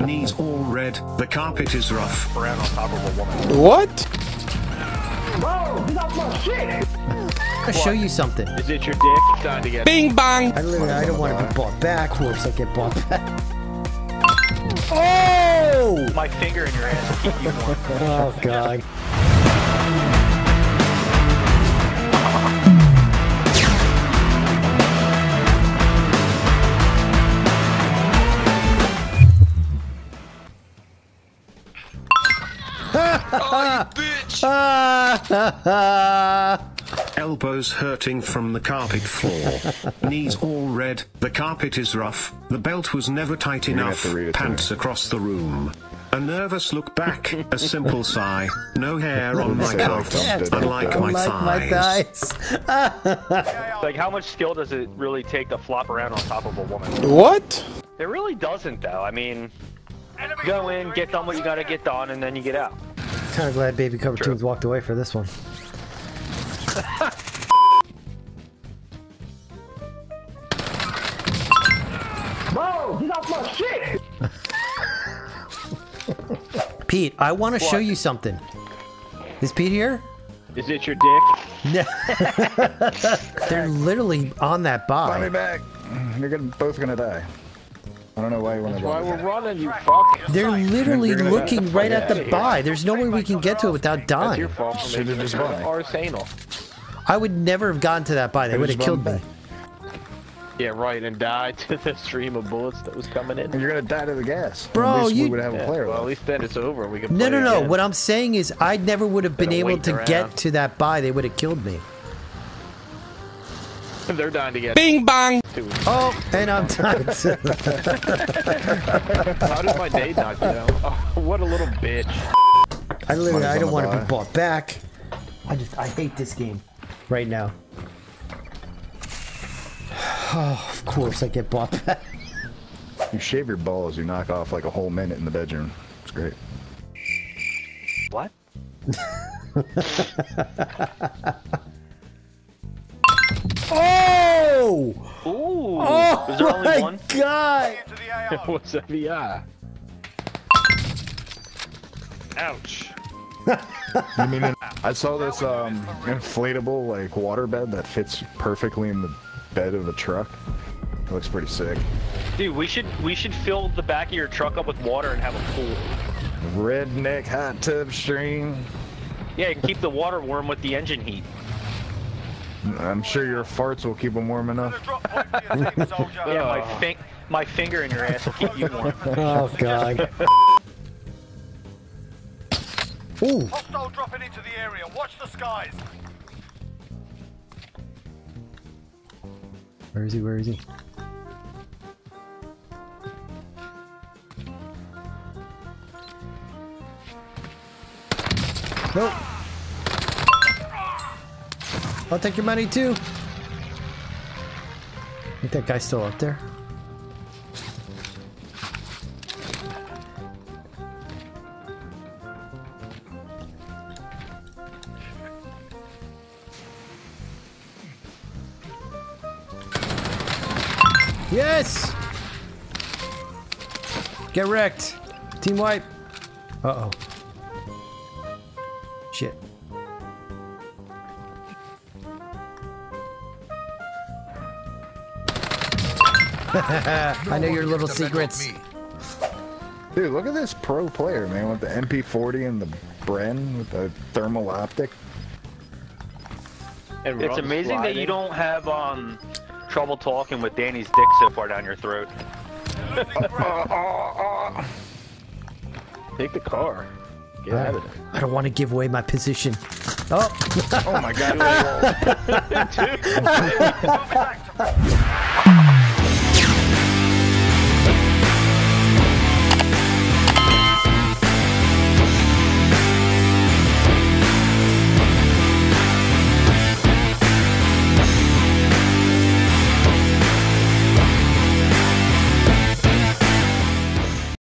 Knees all red, the carpet is rough. Ran on top of a woman. What? Bro, get off my shit! I'll show you something. Is it your dick? It's time to get bing bang! I don't want to be bought back. Whoops, I get bought back. Oh! My finger in your ass. You oh, God. Oh, you bitch! Elbows hurting from the carpet floor. Knees all red. The carpet is rough. The belt was never tight enough. Pants across the room. A nervous look back. A simple sigh. No hair on my calf. Unlike my thighs. Like, how much skill does it really take to flop around on top of a woman? What? It really doesn't, though. I mean, go in, get done what you gotta get done, and then you get out. Kind of glad Baby CoverTunes walked away for this one. Bro, get off my shit! Pete, I want to show you something. Is Pete here? Is it your dick? No. They're literally on that box. Find me back. You're both gonna die. I don't know why you want to run. Why we're running, you fuck. They're literally looking right at the buy. There's no way we can get to it without dying. Your fault. I would never have gotten to that buy. They would have killed me. Yeah, right, and died to the stream of bullets that was coming in. And you're gonna die to the gas. Bro, at least we would have a player. Well, at least then it's over. We can. No, no, no. What I'm saying is, I never would have been able to get to that buy. They would have killed me. They're dying to get bing bang. Oh, and I'm tired. How did my day not go? Oh, what a little bitch. I don't want to be bought back. I hate this game right now. Oh, of course I get bought back. You shave your balls, you knock off like a whole minute in the bedroom. It's great. What? Oh! Ooh! Oh, is there only one? God! What's that VR? Ouch! I saw this inflatable like waterbed that fits perfectly in the bed of a truck. It looks pretty sick. Dude, we should fill the back of your truck up with water and have a pool. Redneck hot tub stream. Yeah, you can keep the water warm with the engine heat. I'm sure your farts will keep them warm enough. Yeah, my finger in your ass will keep you warm. Oh, God. Ooh. Hostile dropping into the area. Watch the skies. Where is he? Where is he? Nope. I'll take your money too. I think that guy's still up there. Yes! Get wrecked. Team wipe. Uh-oh. Shit. I know your little secrets. Dude, look at this pro player, man, with the MP40 and the Bren with the thermal optic. It's amazing sliding. That you don't have trouble talking with Danny's dick so far down your throat. Take the car. Get out of there. I don't want to give away my position. Oh, oh my God.